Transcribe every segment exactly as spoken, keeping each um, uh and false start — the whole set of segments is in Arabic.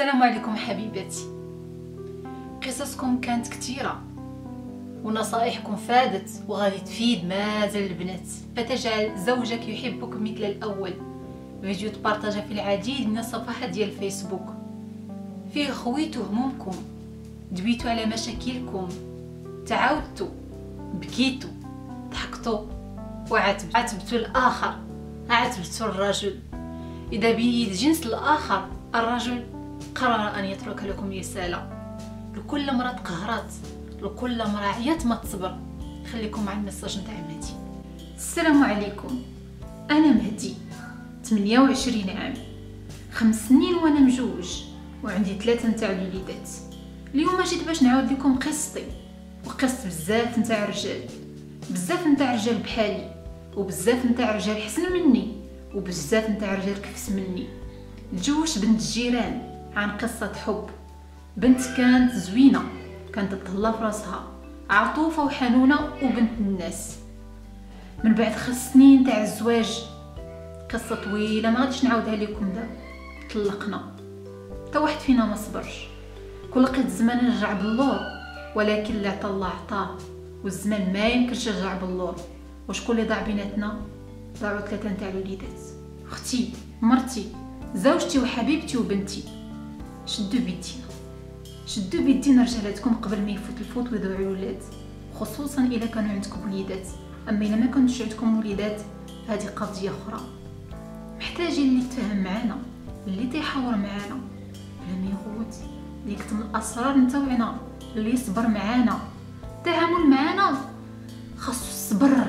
السلام عليكم حبيباتي. قصصكم كانت كثيرة ونصائحكم فادت وغادي تفيد مازال البنات. فتجعل زوجك يحبك مثل الأول، فيديو تبارطاجه في العديد من الصفحات ديال الفيسبوك، فيه خويتو همومكم، دويتو على مشاكلكم، تعاودتو، بكيتو، ضحكتو وعاتبتو، عاتبتو الآخر، عاتبتو الرجل. إذا بيد جنس الآخر الرجل قرر أن يترك لكم رسالة. لكل مرة تقهرات، لكل مرة عيات ما تصبر. خليكم مع المساج نتاع مهدي. السلام عليكم، أنا مهدي ثمانية وعشرين عام، خمس سنين وأنا مجوج وعندي ثلاثة نتاع الوليدات. اليوم جيت باش نعاود لكم قصتي، وقصت بزاف نتاع رجال، بزاف نتاع رجال بحالي، وبزاف نتاع رجال حسن مني، وبزاف نتاع رجال كفس مني. تزوجت بنت الجيران عن قصة حب، بنت كانت زوينة، كانت تهلا في راسها، عطوفة وحنونة وبنت الناس. من بعد خمس سنين تاع الزواج، قصة طويلة ما غاديش نعاودها لكم دابا، طلقنا، تا واحد فينا ما صبرش. كل قد زمان نرجع باللور، ولكن اللي عطا الله عطاه، والزمان ما يمكنش يرجع باللور. وشكون اللي ضاع بيناتنا؟ ضاعوا ثلاثة نتاع الوليدات، اختي، مرتي، زوجتي وحبيبتي وبنتي. شدوا بيدينا، شدوا بيدينا رجالاتكم قبل ما يفوت الفوت ويضيعوا الولاد، خصوصا الا كانوا عندكم وليدات. اما الا ما كانوش عندكم وليدات فهذه قضيه اخرى، محتاجين اللي يتفاهم معانا، اللي تيحاور معانا بلا ما يغوت، اللي يكتم الاسرار نتاوعنا، اللي يصبر معانا. التعامل معانا خاصو الصبر،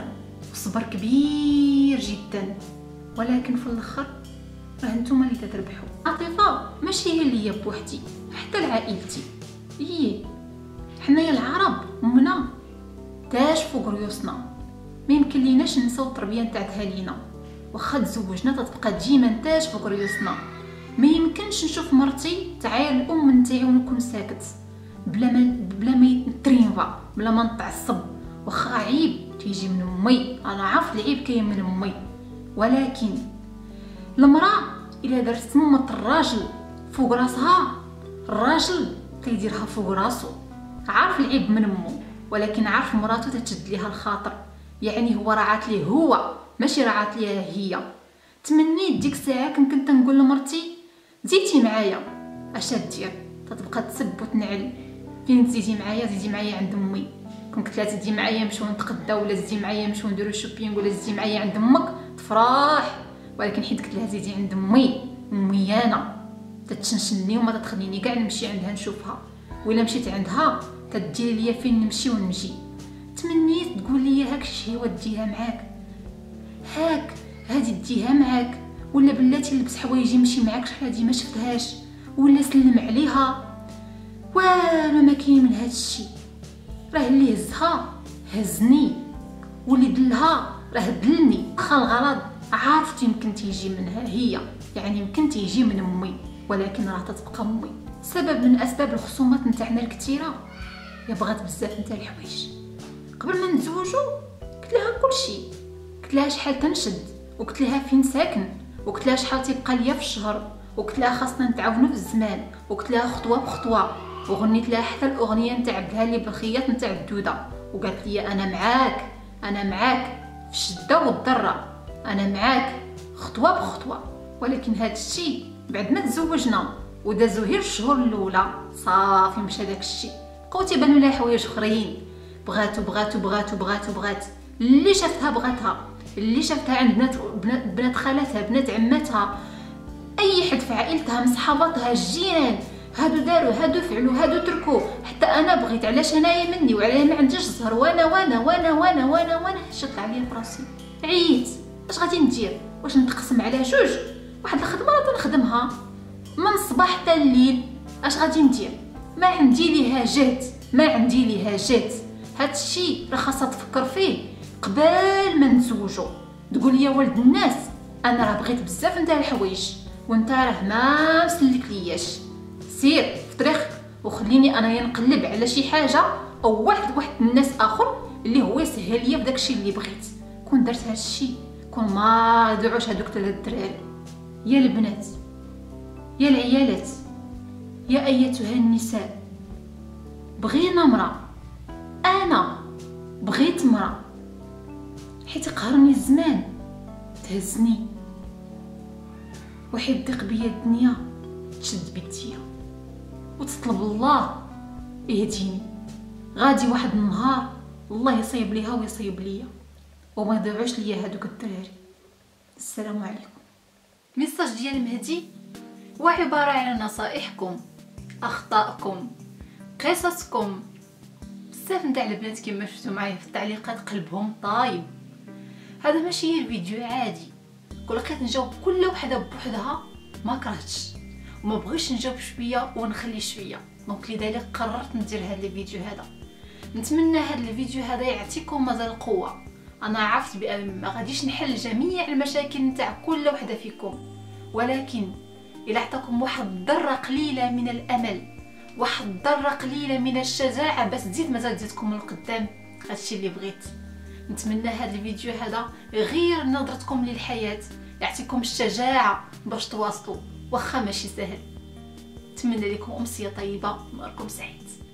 وصبر كبير جدا، ولكن في الاخر راه نتوما اللي تتربحوا. عاطفه ماشي هي اللي هي بوحدي، حتى لعائلتي ايه، حنايا العرب امنا تاج فوق ريوسنا، ما يمكن ليناش ننساو التربيه نتاعتها لينا. واخا تزوجنا تتبقى ديما تاج فوق ريوسنا. ما يمكنش نشوف مرتي تعاير الام نتاعي ونكون ساكت، بلا ما بلا ما نترينفا، بلا ما نتعصب. واخا عيب تيجي من امي، انا عارف العيب كاين من امي، ولكن المراه الا دارت تممت الراجل فوق راسها، الراجل تيديرها فوق راسو. عارف العيب من امو، ولكن عارف مراتو تتشد ليها الخاطر، يعني هو راعات ليه هو، ماشي راعات ليها هي. تمنيت ديك الساعه كنت تنقول لمرتي زيتي معايا، اش دير؟ تتبقى تسب وتنعل، فين تزيدي معايا؟ زيدي معايا عند امي. كون قلت لها تزيدي معايا نمشيو نتقدا، ولا زيدي معايا نمشيو نديرو شوبينغ، ولا زيدي معايا عند امك، تفرح. ولكن حيت قلت لها زيدي عند امي، امي انا تتشنشني وما تتخليني كاع نمشي عندها نشوفها، ولا مشيت عندها تدير ليا فين نمشي ونجي. تمنيت تقول لي هاك الشهيوه ديها معاك، هاك هادي ديها معاك، ولا بلاتي لبس حوايجي مشي معاك، شحال هادي ما شفتهاش، ولا سلم عليها. والو ما كاين من هادشي، راه اللي هزها هزني، واللي دلها راه دلني. واخا الغرض عارفت يمكن تيجي منها هي، يعني يمكن تيجي من امي، ولكن راه تتبقى امي سبب من اسباب الخصومات نتاعنا الكثيره. يا بغات بزاف نتاع الحوايج. قبل ما نتزوجوا قلت لها كلشي، قلت لها شحال تنشد، وقلت لها فين ساكن، وقلت لها شحال تيبقى ليا في الشهر، وقلت لها خاصنا نتعاونوا في الزمان، وقلت لها خطوه بخطوه، وغنيت لها حتى الاغنيه نتاع عبد الهادي بالخياط نتاع الدوده، وقالت لي انا معاك، انا معاك في الشده والضره، انا معاك خطوه بخطوه. ولكن هذا الشيء بعد ما تزوجنا ودازو غير الشهور الاولى صافي مشى داك الشيء، بقاو تيبانو لها حوايج اخرين. بغاتو بغاتو بغاتو بغاتو بغات، اللي شافتها بغاتها، اللي شافتها عند بنات بنات خالاتها، بنات عماتها، اي حد في عائلتها، من صحاباتها، الجيران، هادو دارو، هادو فعلو، هادو تركو. حتى انا بغيت، علاش انايا مني وعلاه ما عنديش الزهر؟ وانا وانا وانا وانا وانا وانا هشت عليا فراسي، عييت. اش غادي ندير؟ واش نتقسم على جوج؟ واحد الخدمه راه تنخدمها من الصباح حتى الليل، اش غادي ندير؟ ما عندي ليها جهد، ما عندي ليها جهد. هادشي راه خاصها تفكر فيه قبل ما نتزوجو. تقول يا ولد الناس انا راه بغيت بزاف نتاع الحوايج، وانت راه ما مسلك لياش، سير في طريقك وخليني انايا نقلب على شي حاجه، او واحد واحد الناس اخر اللي هو يسهل ليا بداكشي اللي بغيت. كون درت هادشي كون ما ضيعوش هادوك ثلاث دراري. يا البنات، يا العيالات، يا أيتها النساء، بغينا مرأة، أنا بغيت مرأة حيت قهرني الزمان، تهزني وحيت ضيق بيا الدنيا، تشد بيديا وتطلب الله يهديني. غادي واحد النهار الله يصيب ليها ويصيب ليا وما يضيعوش ليا هادوك الدراري. السلام عليكم. ميساج ديال مهدي هو عباره على نصائحكم، اخطائكم، قصصكم. بزاف نتاع البنات كما شفتوا معايا في التعليقات قلبهم طايب. هذا ماشي فيديو عادي، كل كنت نجاوب كل وحده بوحدها، ما كرهتش وما بغيتش نجاوب شويه ونخلي شويه، دونك لذلك قررت ندير هذا الفيديو. هذا نتمنى هذا الفيديو هذا يعطيكم مازال القوه. انا عرفت بان ما غاديش نحل جميع المشاكل نتاع كل وحده فيكم، ولكن الا عطاكم واحد ذره قليله من الامل، واحد ذره قليله من الشجاعه، باش تزيد مازال تزيدكم للقدام هادشي اللي بغيت. نتمنى هذا الفيديو هذا يغير نظرتكم للحياه، يعطيكم الشجاعه باش تواصلوا، واخا ماشي سهل. نتمنى لكم امسيه طيبه، نهاركم سعيد.